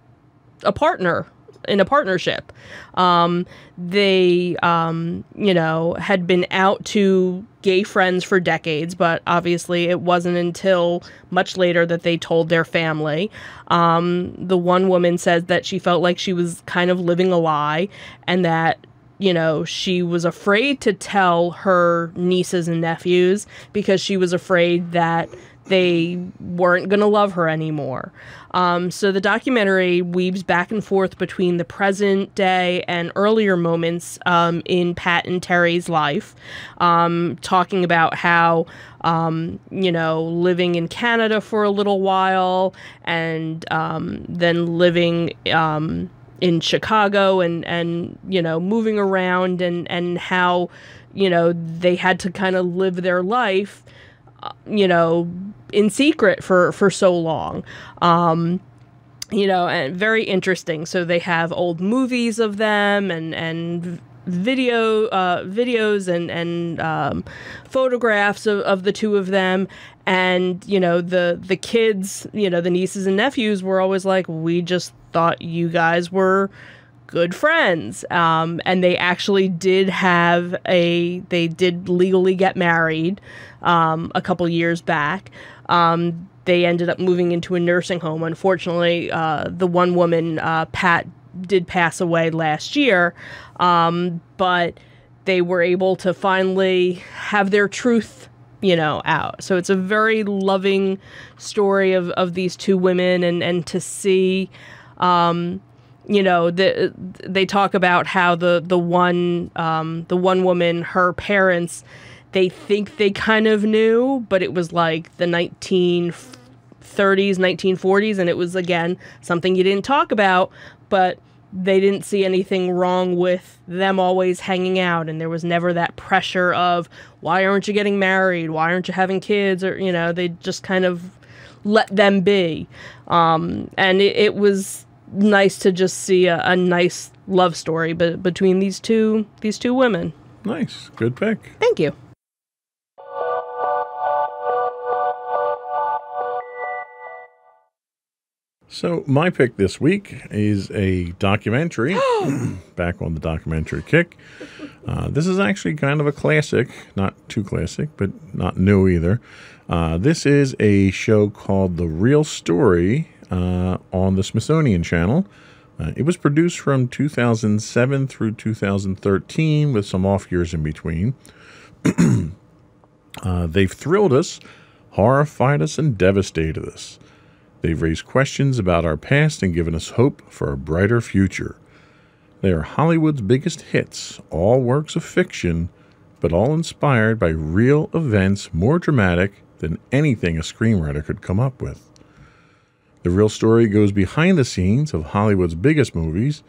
a partner in a partnership. Um, they, um, you know, had been out to gay friends for decades, but obviously it wasn't until much later that they told their family. Um, the one woman said that she felt like she was kind of living a lie, and that, you know, she was afraid to tell her nieces and nephews because she was afraid that they weren't going to love her anymore. Um, so the documentary weaves back and forth between the present day and earlier moments um, in Pat and Terry's life, um, talking about how, um, you know, living in Canada for a little while and um, then living um in Chicago and, and, you know, moving around, and, and how, you know, they had to kind of live their life, uh, you know, in secret for, for so long. Um, you know, and very interesting. So they have old movies of them and, and video, uh, videos and, and, um, photographs of, of the two of them. And, you know, the, the kids, you know, the nieces and nephews were always like, we just thought you guys were good friends. Um, and they actually did have a, they did legally get married, um, a couple years back. Um, they ended up moving into a nursing home. Unfortunately, uh, the one woman, uh, Pat, did pass away last year. Um, but they were able to finally have their truth, you know, out. So it's a very loving story of, of these two women, and, and to see, um, you know, the, they talk about how the, the one, um, the one woman, her parents, they think they kind of knew, but it was like the nineteen thirties, nineteen forties. And it was, again, something you didn't talk about, but they didn't see anything wrong with them always hanging out. And there was never that pressure of, why aren't you getting married? Why aren't you having kids? Or, you know, they just kind of let them be. Um, and it, it was nice to just see a, a nice love story be between these two, these two women. Nice. Good pick. Thank you. So my pick this week is a documentary, back on the documentary kick. Uh, this is actually kind of a classic, not too classic, but not new either. Uh, this is a show called The Real Story uh, on the Smithsonian Channel. Uh, it was produced from two thousand seven through two thousand thirteen with some off years in between. uh, they've thrilled us, horrified us, and devastated us. They've raised questions about our past and given us hope for a brighter future. They are Hollywood's biggest hits, all works of fiction, but all inspired by real events more dramatic than anything a screenwriter could come up with. The Real Story goes behind the scenes of Hollywood's biggest movies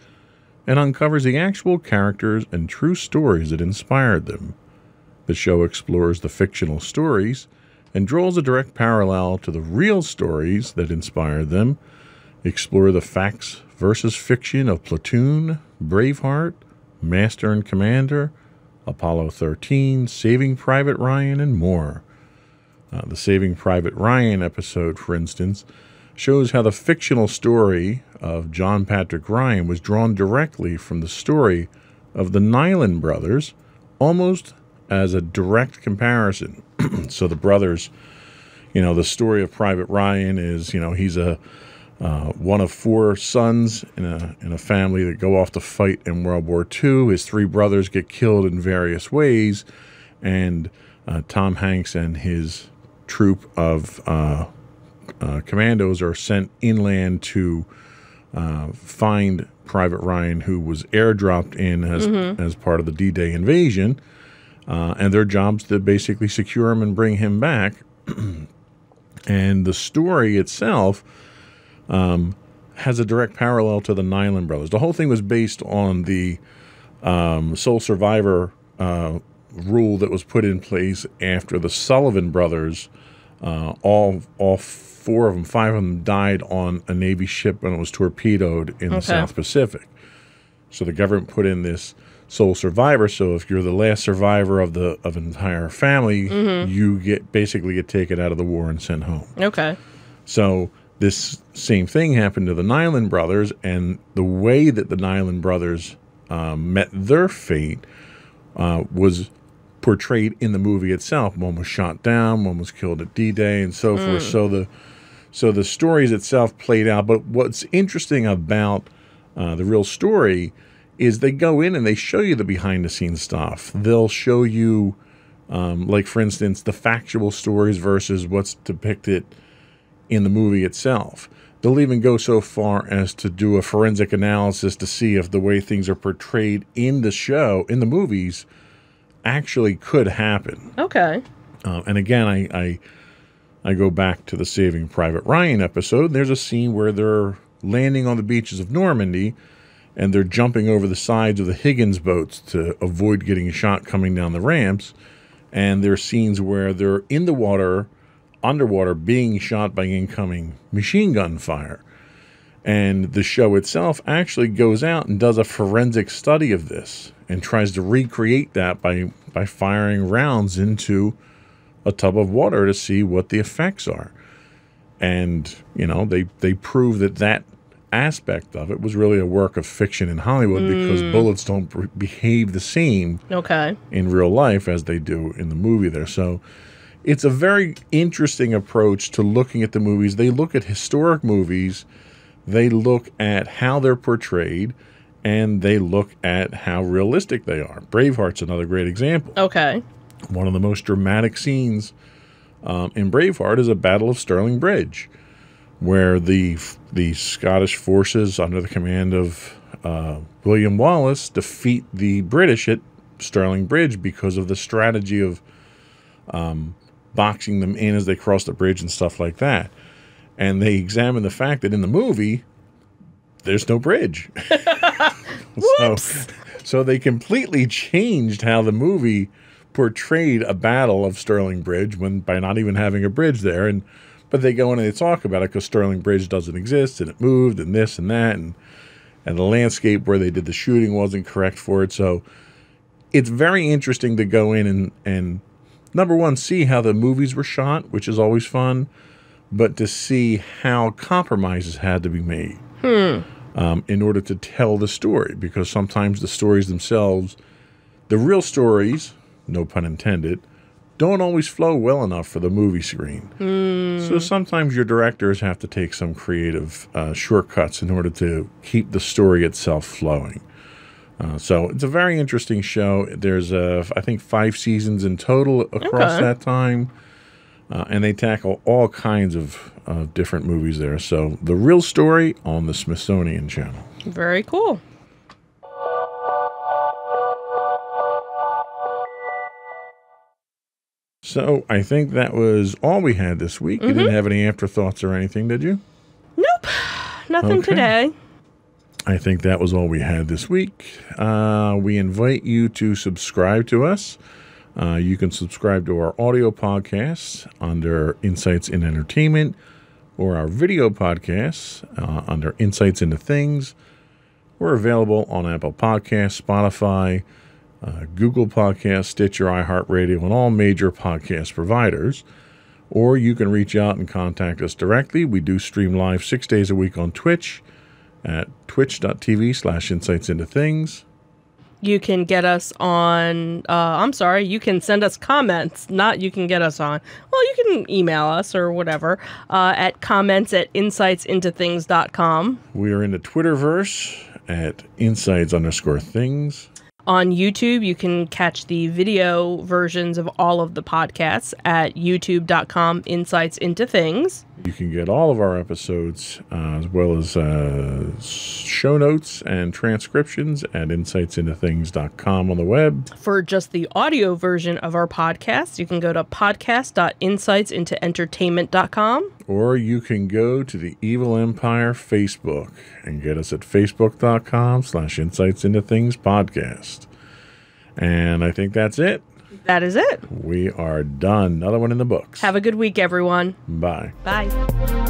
and uncovers the actual characters and true stories that inspired them. The show explores the fictional stories and draws a direct parallel to the real stories that inspired them. Explore the facts versus fiction of Platoon, Braveheart, Master and Commander, Apollo thirteen, Saving Private Ryan, and more. Uh, the Saving Private Ryan episode, for instance, shows how the fictional story of John Patrick Ryan was drawn directly from the story of the Nylund brothers, almost as a direct comparison. So the brothers, you know, the story of Private Ryan is, you know, he's a uh, one of four sons in a, in a family that go off to fight in World War Two. His three brothers get killed in various ways, and uh, Tom Hanks and his troop of uh, uh, commandos are sent inland to uh, find Private Ryan, who was airdropped in as, mm-hmm. as part of the D Day invasion. Uh, and their job's to basically secure him and bring him back. And the story itself um, has a direct parallel to the Nylund brothers. The whole thing was based on the um, sole survivor uh, rule that was put in place after the Sullivan brothers, uh, all, all four of them, five of them died on a Navy ship when it was torpedoed in okay. the South Pacific. So the government put in this sole survivor. So if you're the last survivor of the of an entire family, mm-hmm. you get basically get taken out of the war and sent home. Okay. So this same thing happened to the Nyland brothers, and the way that the Nyland brothers um, met their fate uh, was portrayed in the movie itself. One was shot down, one was killed at D Day, and so mm. forth. So the so the stories itself played out. But what's interesting about uh, The Real Story is they go in and they show you the behind-the-scenes stuff. They'll show you, um, like, for instance, the factual stories versus what's depicted in the movie itself. They'll even go so far as to do a forensic analysis to see if the way things are portrayed in the show, in the movies, actually could happen. Okay. Uh, and again, I, I I go back to the Saving Private Ryan episode. There's a scene where they're landing on the beaches of Normandy, and they're jumping over the sides of the Higgins boats to avoid getting shot coming down the ramps. And there are scenes where they're in the water, underwater, being shot by incoming machine gun fire. And the show itself actually goes out and does a forensic study of this and tries to recreate that by by firing rounds into a tub of water to see what the effects are. And, you know, they, they prove that that aspect of it was really a work of fiction in Hollywood mm. because bullets don't behave the same okay. in real life as they do in the movie there. So it's a very interesting approach to looking at the movies. They look at historic movies, they look at how they're portrayed, and they look at how realistic they are. Braveheart's another great example. Okay. One of the most dramatic scenes um, in Braveheart is a Battle of Stirling Bridge, where the the Scottish forces under the command of uh, William Wallace defeat the British at Stirling Bridge because of the strategy of um, boxing them in as they cross the bridge and stuff like that. And they examine the fact that in the movie, there's no bridge. so, so they completely changed how the movie portrayed a battle of Stirling Bridge when by not even having a bridge there. And but they go in and they talk about it because Stirling Bridge doesn't exist and it moved and this and that. And, and the landscape where they did the shooting wasn't correct for it. So it's very interesting to go in and, and number one, see how the movies were shot, which is always fun. But to see how compromises had to be made hmm. um, in order to tell the story. Because sometimes the stories themselves, the real stories, no pun intended, don't always flow well enough for the movie screen. Hmm. So sometimes your directors have to take some creative uh, shortcuts in order to keep the story itself flowing. Uh, so it's a very interesting show. There's, uh, I think, five seasons in total across okay. that time. Uh, and they tackle all kinds of uh, different movies there. So The Real Story on the Smithsonian Channel. Very cool. So I think that was all we had this week. Mm-hmm. You didn't have any afterthoughts or anything, did you? Nope. Nothing okay. today. I think that was all we had this week. Uh, we invite you to subscribe to us. Uh, you can subscribe to our audio podcasts under Insights in Entertainment or our video podcasts uh, under Insights into Things. We're available on Apple Podcasts, Spotify, uh, Google Podcasts, Stitcher, iHeartRadio, and all major podcast providers. Or you can reach out and contact us directly. We do stream live six days a week on Twitch at twitch.tv slash Insights into Things. You can get us on, uh, I'm sorry, you can send us comments, not you can get us on. Well, you can email us or whatever uh, at comments at insights into things dot com. We are in the Twitterverse at insights underscore things. On YouTube, you can catch the video versions of all of the podcasts at youtube dot com Insights Into Things. You can get all of our episodes uh, as well as uh, show notes and transcriptions at insights into things dot com on the web. For just the audio version of our podcast, you can go to podcast dot insights into entertainment dot com. Or you can go to the Evil Empire Facebook and get us at facebook.com slash Insights Into Things podcast. And I think that's it. That is it. We are done. Another one in the books. Have a good week, everyone. Bye. Bye.